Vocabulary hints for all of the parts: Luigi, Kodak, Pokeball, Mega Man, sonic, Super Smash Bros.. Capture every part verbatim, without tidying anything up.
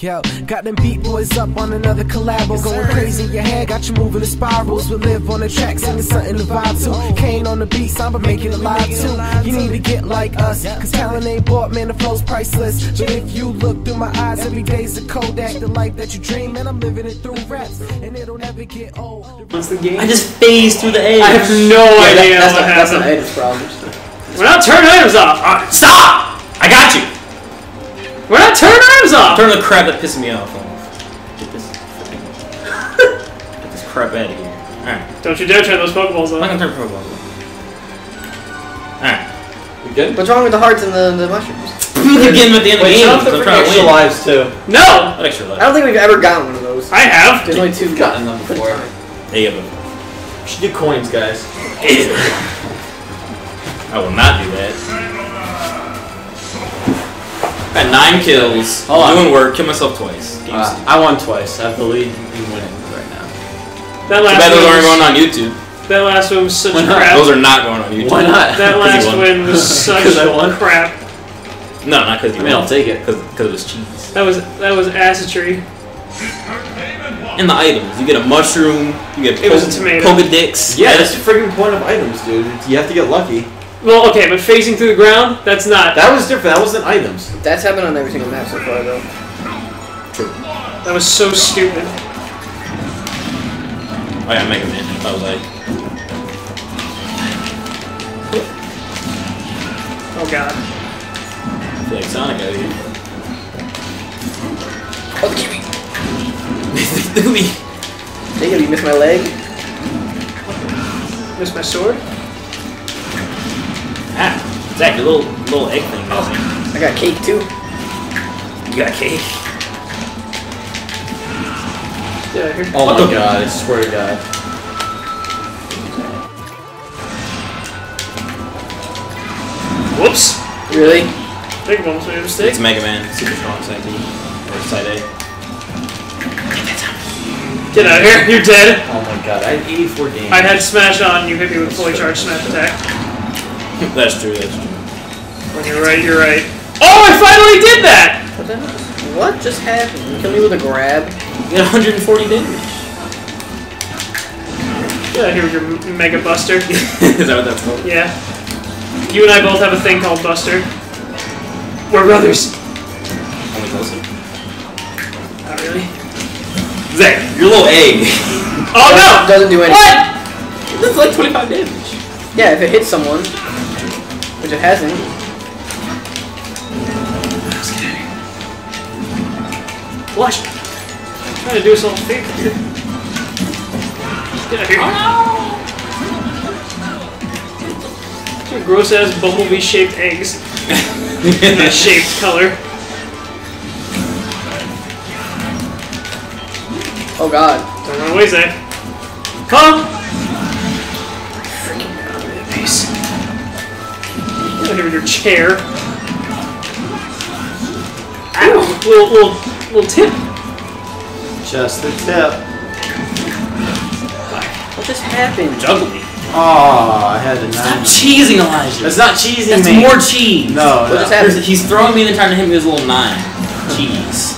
Yo, got them beat boys up on another collab. Yes, going crazy in your head, got you moving in spirals. We live on the track, singing something to vibe to. Oh. Kane on the beat, Samba making it live too. Alive you too. Need to get like us, yep. Cause talent ain't bought, man, the flow's priceless. But if you look through my eyes, every day's a Kodak. The life that you dream, and I'm living it through raps, and it'll never get old. What's the game? I just phased through the edge. I have no yeah, idea that, that's what happened. That's not problems. We're not turning items off. Uh, stop! I got you. We're not turning items off! Turn the crap that pissed me off. Get this Get this crap out of here. Alright. Don't you dare turn those Pokeballs off. I'm not gonna turn Pokeballs off. Alright. We good? What's wrong with the hearts and the, the mushrooms? They're getting at the end Wait, of the game. They're extra lives too. No! Not extra lives. I don't think we've ever gotten one of those. I have! There's only two gotten them before. They have them. We should do coins, guys. I will not do that. Got nine kills. Hold on. Doing work. Kill myself twice. Uh, I won twice. I have the lead in winning right now. That last so those aren't going on YouTube. That last one was such crap. Those are not going on YouTube. Why not? That last one was such crap. No, not because you. I mean, won. I'll take it because it was cheese. That was that was acidry. And the items. You get a mushroom. You get it was a tomato. Poke dicks. Yeah, that's the freaking point of items, dude. You have to get lucky. Well, okay, but phasing through the ground, that's not... That was different. That wasn't items. That's happened on every single map so far, though. True. That was so stupid. Oh, yeah, Mega Man. I was like... Oh, God. I feel like Sonic out here. Oh, the kiwi! The kiwi! Hey, you missed my leg? Missed my sword? Ah, Zach, your little, little egg thing. Oh, I got cake, too. You got cake? Yeah, here. Oh, my oh, God, I swear to God. Whoops. Really? I think one was made a mistake. It's Mega Man. Super strong side B. Or side A. Get out of here. You're dead. Oh, my God. I had eighty-four games. I had Smash on. You hit me with fully charged Smash attack. That's true, that's true. You're right, you're right. Oh, I finally did that! What the hell? What just happened? You killed me with a grab. You got one hundred forty damage. Get out here with your Mega Buster. Is that what that's called? Yeah. You and I both have a thing called Buster. We're brothers. Only closer. Not really. Zach, your little egg. Oh, no! It doesn't do anything. What? That's like twenty-five damage. Yeah, if it hits someone. Which it hasn't. Flush! I'm trying to do something. Get out of here. Oh, no. Two gross ass bumblebee shaped eggs. In that shaped color. Oh god. Don't run away, Zach. Come! Freaking out of that piece. Get in your chair. Ow! Little, little, little tip. Just the tip. What just happened? Juggling. Oh, I had to. Stop cheesing, Elijah. That's not cheesing. That's me. More cheese. No, what no. Just happened? He's throwing me the time to hit me with his little nine. Cheese.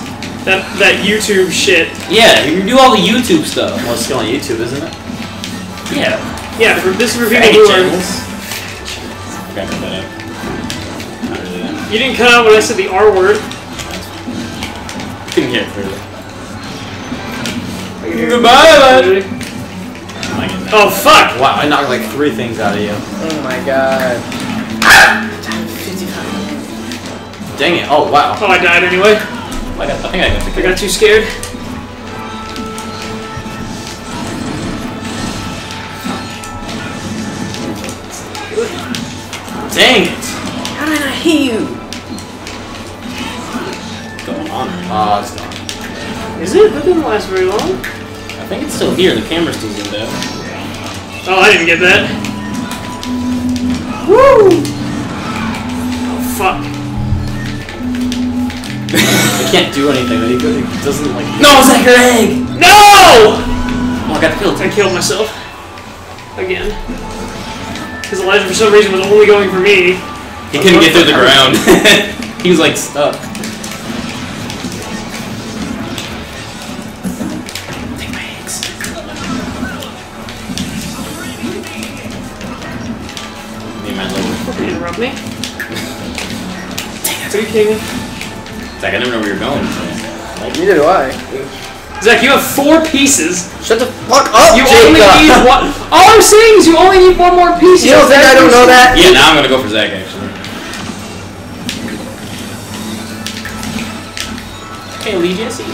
That that YouTube shit. Yeah, you do all the YouTube stuff. Well, it's still on YouTube, isn't it? Yeah. Yeah. For, this is for people who are. I got that out. You didn't cut out when I said the R word. Couldn't hear it clearly. Goodbye, buddy. Oh, fuck! Wow, I knocked like three things out of you. Oh my god. Dang it! Oh wow. Oh, I died anyway. I got. I think I got. The I got too scared. Dang it! How did I hit you? What's going on? Ah, oh, it's gone. Is it? That didn't last very long. I think it's still here. The camera's still zoomed out. Oh, I didn't get that. Woo! Oh, fuck. I can't do anything. It doesn't like. No, Zach, your egg! No! Oh, I got killed. I killed myself. Again. Because Elijah, for some reason, was only going for me. He couldn't get through the ground. He was like stuck. Can you rub me? Are you kidding me? Zach, I never know where you're going. Like, neither do I. Zach, you have four pieces. Shut the fuck up, You Jacob. only need one. All I'm saying is you only need one more piece. You don't think I don't know that? Yeah, now I'm gonna go for Zach, actually. Hey, Lee Jesse.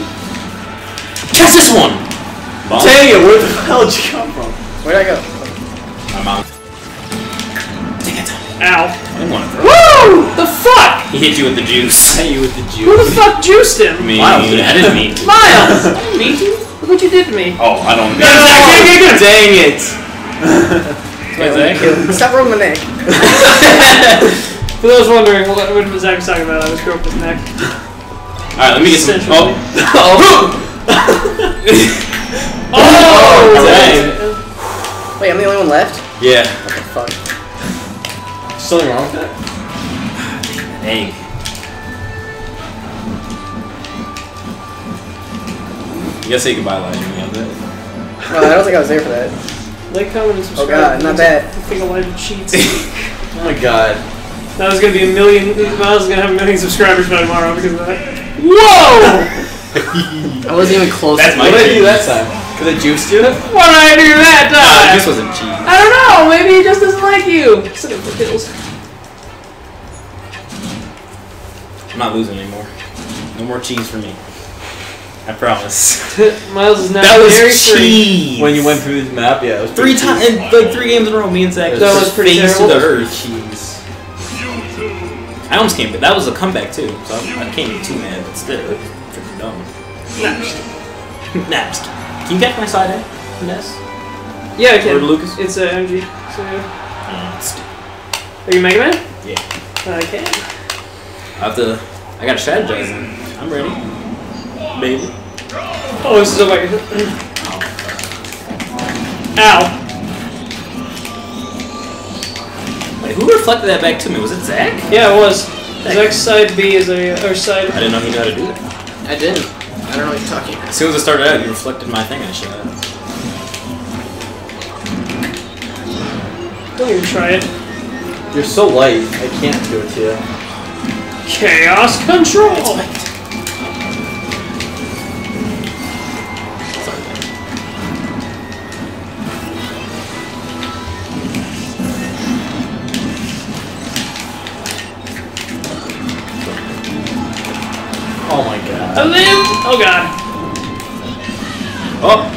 Catch this one! Bomb. Dang it, where the hell did you come from? Where'd I go? I'm out. Take it. Ow. I didn't want to throw Woo! It. The fuck? He hit you with the juice. I hit you with the juice. Who the fuck juiced him? Me. Miles, dude, I didn't mean to. Miles! I didn't mean to. Look what you did to me. Oh, I don't mean no, no, no, to. Dang it. Wait, Zach? Stop rolling my neck. For those wondering, hold on, what Zach was talking about, I was screwing up his neck. Alright, let me get some. Oh! Oh! Oh! Dang. Wait, I'm the only one left? Yeah. What the fuck? There's something wrong with that? Dang. You gotta say goodbye, Elijah, when you have that. Well, I don't think I was there for that. Like, comment, and subscribe. Oh god, not bad. I think Elijah cheats. Oh my god. That was gonna be a million. Miles was gonna have a million subscribers by tomorrow because of that. Whoa! I wasn't even close. That's my What did I do that time? Because I juiced you? What did I do that time? No, the juice wasn't cheap. I don't know. Maybe he just doesn't like you. Set up for kills. I'm not losing anymore. No more cheese for me. I promise. Miles is now that was cheese. Free. When you went through this map, yeah, it was three times, like three games in a row. Me and Zach. That was, was pretty terrible. To the earth. Cheese. I almost came, but that was a comeback too, so I, I can't be too mad, but still, it's freaking dumb. Next. Next. Can you catch my side A? Yes. Yeah, I can. Or Lucas? It's uh, M G. So, yeah. Are you Mega Man? Yeah. I can. I have to, I gotta strategize then. I'm ready. Maybe. Oh, this is a way. Ow. Who reflected that back to me? Was it Zach? Yeah, it was. Zach's side B is a or side. I didn't know he knew how to do that. I didn't. I don't know what you're talking about. As soon as I started out, you reflected my thing. I should have. Don't even try it. You're so light. I can't do it to you. Chaos control. Oh my god. A limb! Oh god. Oh.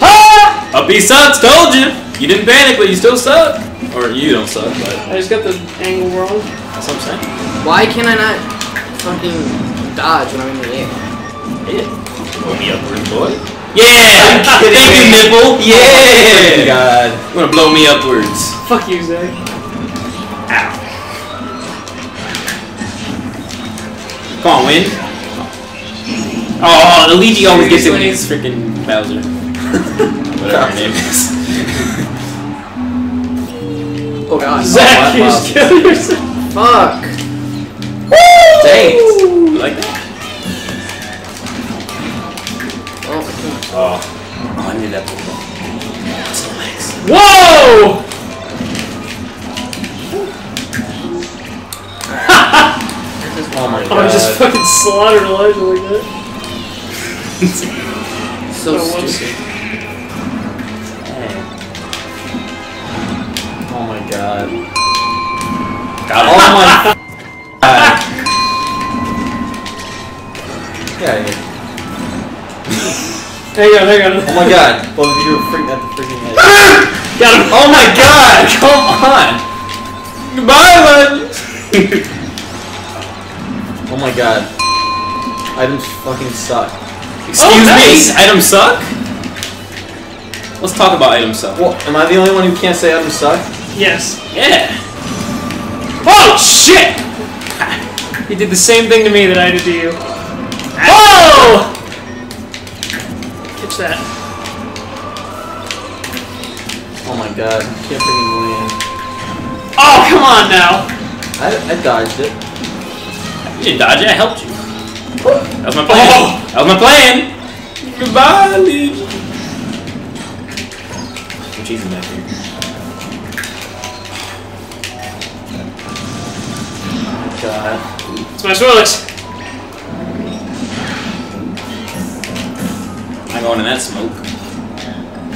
Ha! Up he sucks, told you! You didn't panic, but you still suck. Or you don't suck, but. I just got the angle wrong. That's what I'm saying. Why can I not fucking dodge when I'm in the air? Hit it. Want me upward, boy? Yeah! Thank you, nipple! Yeah! Oh my god. You wanna blow me upwards. Fuck you, Zach. Ow. Come on, win. Oh, the Luigi always gets it when he's freaking Bowser. Whatever her name is. Oh god. Zach, you just killed yourself. Fuck. Woo! Dang it. You like that? Oh my god. Oh. Oh, I need that ball. That's the legs. Whoa! Oh my god. Oh, I just fucking slaughtered Elijah like that. So stupid. Oh my god. God. Oh my god. Get out of here. Hang on, hang on. Oh my god. Both of you were freaking out the freaking head. Got him. Oh my god. Come on. Goodbye, bud. Oh my god. Items fucking suck. Excuse oh, nice. me, items suck? Let's talk about items suck. Well, am I the only one who can't say items suck? Yes. Yeah. Oh, shit! He did the same thing to me that I did to you. Oh! Catch that. Oh my god, I can't freaking land. Oh, come on now! I, I dodged it. You didn't dodge it, I helped you. That was my plan. Oh. That was my plan. Goodbye, Luigi. Cheese in that here. god. Smash bullets! I'm going in that smoke.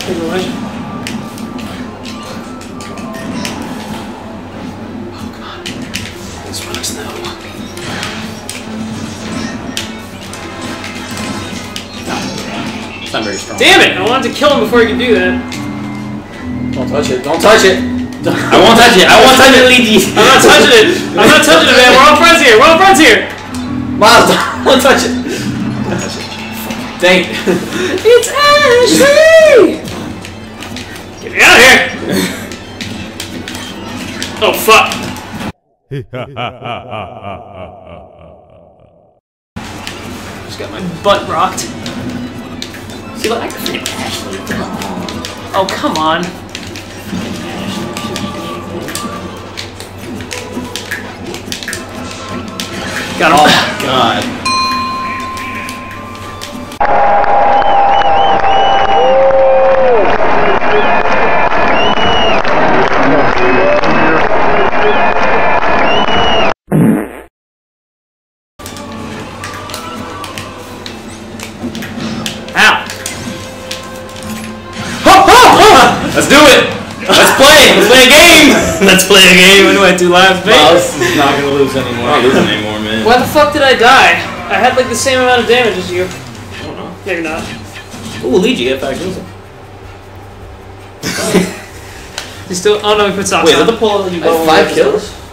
Take a light. Oh, come on. This one is no. Ah. It's not very strong. Damn it! I wanted to kill him before he could do that. Don't touch it. Don't touch it! I won't touch it. I won't touch it, Luigi. I'm not touching it. I'm not touching it, man. We're all friends here. We're all friends here. Miles, don't touch it. Don't touch it. Dang it. It's Ashley. Get me out of here. Oh fuck. Just got my butt rocked. See, look, I can forget Ashley. Oh come on. Got all. Oh, God. Ow. Oh, oh, oh. Let's do it. Let's play. Let's play a game. Let's play a game. What do I do last? Miles is not gonna lose anymore. I'm not losing anymore. Why the fuck did I die? I had like the same amount of damage as you. I don't know. Maybe not. Ooh, Luigi, if I lose it. He's still. Oh no, he put socks on. Wait, let the pull. Five kills?